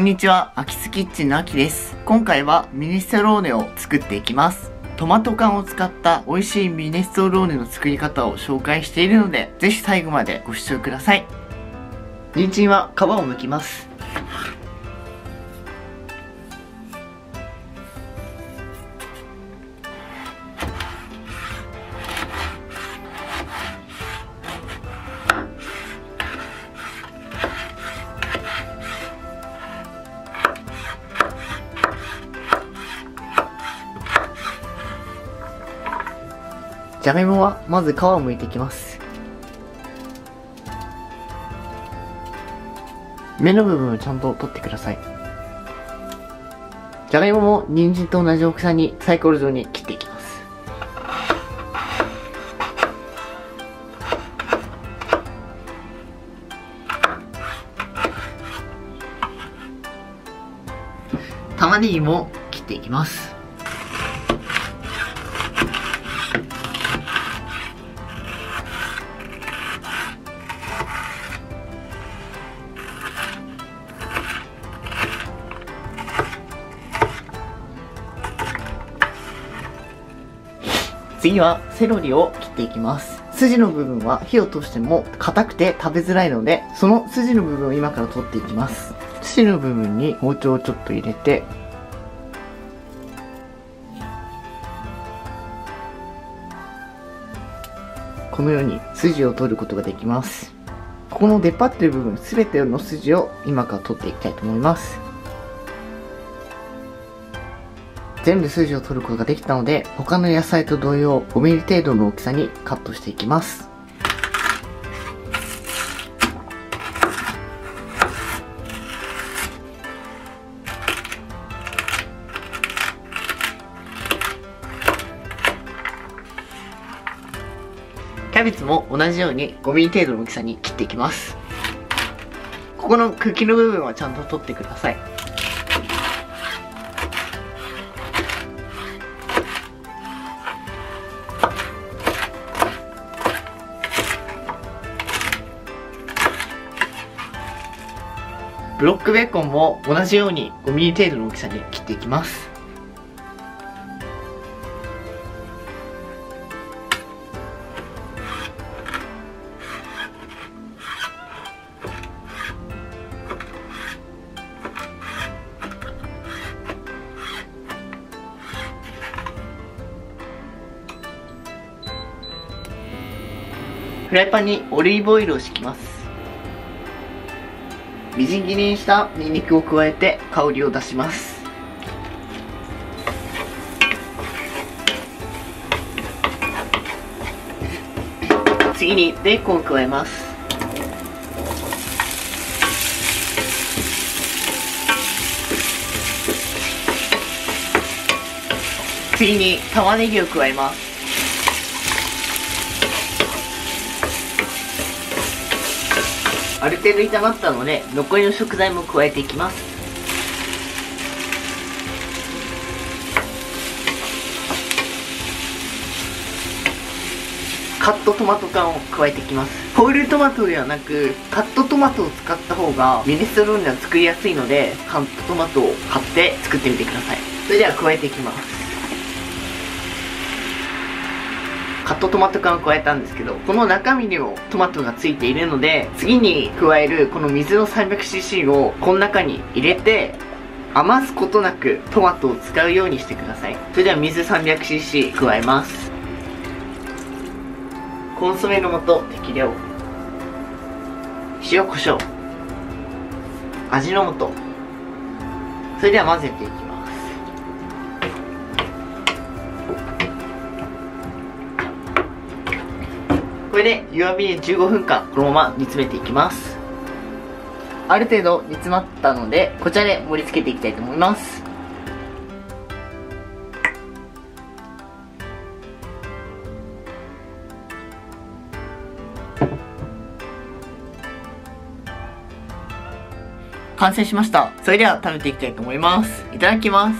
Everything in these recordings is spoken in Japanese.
こんにちは、アキスキッチンのアキです。今回はミネストローネを作っていきます。トマト缶を使った美味しいミネストローネの作り方を紹介しているので、ぜひ最後までご視聴ください。人参は皮を剥きます。じゃがいもはまず皮をむいていきます。芽の部分をちゃんと取ってください。じゃがいもも人参と同じ大きさにサイコロ状に切っていきます。玉ねぎも切っていきます。次はセロリを切っていきます。筋の部分は火を通しても硬くて食べづらいので、その筋の部分を今から取っていきます。筋の部分に包丁をちょっと入れて、このように筋を取ることができます。ここの出っ張ってる部分すべての筋を今から取っていきたいと思います。全部筋を取ることができたので、他の野菜と同様 5mm 程度の大きさにカットしていきます。キャベツも同じように 5mm 程度の大きさに切っていきます。ここの茎の部分はちゃんと取ってください。ブロックベーコンも同じように 5mm 程度の大きさに切っていきます。フライパンにオリーブオイルを敷きます。みじん切りにしたニンニクを加えて香りを出します。次にベーコンを加えます。次に玉ねぎを加えます。ある程度炒まったので、残りの食材も加えていきます。カットトマト缶を加えていきます。ホールトマトではなくカットトマトを使った方がミネストローネは作りやすいので、カットトマトを買って作ってみてください。それでは加えていきます。カットトマト缶を加えたんですけど、この中身にもトマトがついているので、次に加えるこの水の 300cc をこの中に入れて、余すことなくトマトを使うようにしてください。それでは水 300cc 加えます。コンソメの素適量、塩コショウ、味の素。それでは混ぜていきます。これで弱火で15分間このまま煮詰めていきます。ある程度煮詰まったので、こちらで盛り付けていきたいと思います。完成しました。それでは食べていきたいと思います。いただきます。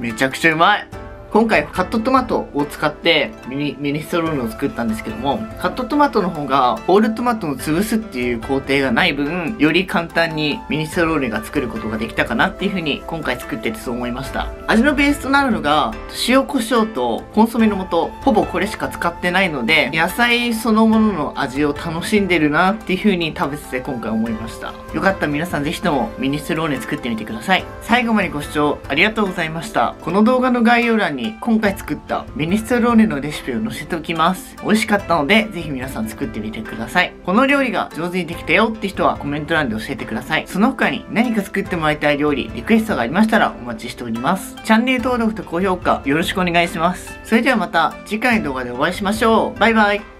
めちゃくちゃうまい。今回カットトマトを使ってミネストローネを作ったんですけども、カットトマトの方がホールトマトを潰すっていう工程がない分、より簡単にミネストローネが作ることができたかなっていう風に今回作っててそう思いました。味のベースとなるのが塩コショウとコンソメの素、ほぼこれしか使ってないので、野菜そのものの味を楽しんでるなっていう風に食べてて今回思いました。よかったら皆さんぜひともミネストローネ作ってみてください。最後までご視聴ありがとうございました。この動画の概要欄に今回作ったミネストローネのレシピを載せておきます。美味しかったのでぜひ皆さん作ってみてください。この料理が上手にできたよって人はコメント欄で教えてください。その他に何か作ってもらいたい料理、リクエストがありましたらお待ちしております。チャンネル登録と高評価よろしくお願いします。それではまた次回の動画でお会いしましょう。バイバイ。